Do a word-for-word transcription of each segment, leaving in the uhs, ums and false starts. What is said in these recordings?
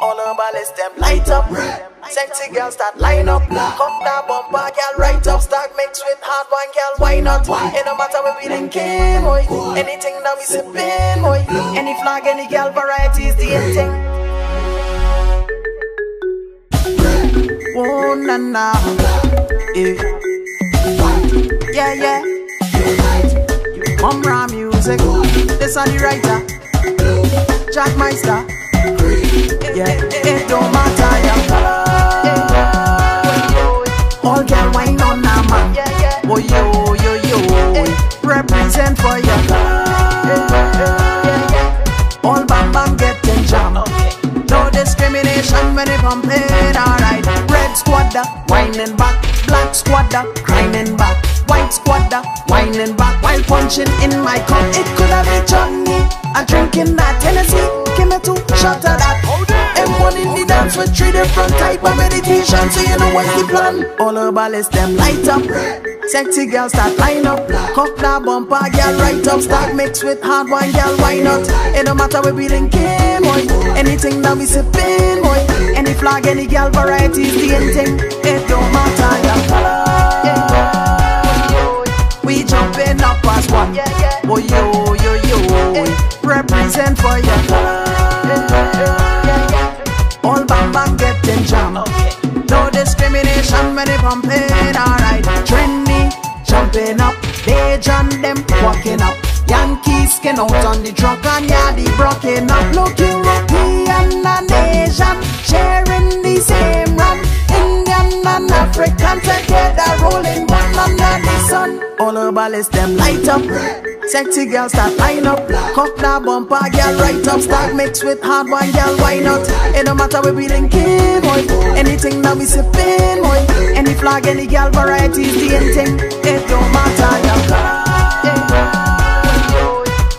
All them ballets, them light up. Sexy girls start line up. Come that bumper, girl, right up. Start mix with hard wine, girl, why not? It no matter where we then came, boy. Anything that we sippin', boy. Any flag, any girl, variety is the end thing. Oh, na na, eh. Yeah, yeah. Umrah music. This are the writer, Jagmeister. Yeah, it don't matter, yeah. All girl wine on a man. Oh yo yo yo, represent for ya. All bang bang getting jam. No discrimination when it pump it, alright. Red squadda, whining back. Black squadda, grinding back. White squadda, whining back. While punching in my cup, it could have been Johnny. I'm drinking that Tennessee, give me two shots of that. Everyone in the dance with three different type of meditation, so you know what's the plan. All the ballets, them light up. Sexy girls start line up. Cup that bumper, girl, right up. Start mix with hard wine, girl, why not? It don't matter where we drinking, boy. Anything that we sipping, boy. Any flag, any girl, variety is the end thing. It don't matter your color, yeah. We jumping up as one. Oh yo yo yo, represent for your color. All bang bang getting jam. No discrimination when they pumping, alright. Trini jumping up, they jam them walking up. Yankees skin out on the truck and yeah, they broken up. Look, European and Asian sharing the same rum. Indian and African together rolling one under the sun. All the ballets, them light up. Sexy girls start line up. Cup that bumper, girl, right up. Start mix with hard wine, girl, why not? It don't matter where we drinking, boy. Anything that we sipping, boy. Any flag, any girl, variety is the end thing. It don't matter your color.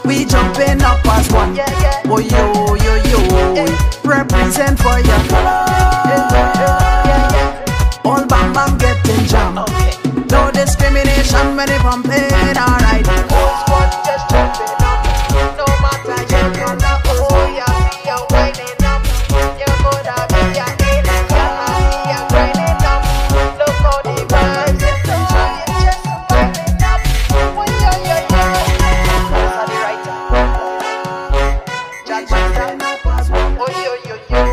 We jumping up as one. Oh yo yo yo, represent for your color. All bam bam getting jam. No discrimination when they pumping, alright. Whole squad just jumping up. No matter your color, oh yeah, we are winding up. Your mother be a hater, girl, we are grinding up. Look how the vibes is so high, it's just winding up. Oh yo yo yo. Judge, I'm not. Oh yo yo yo.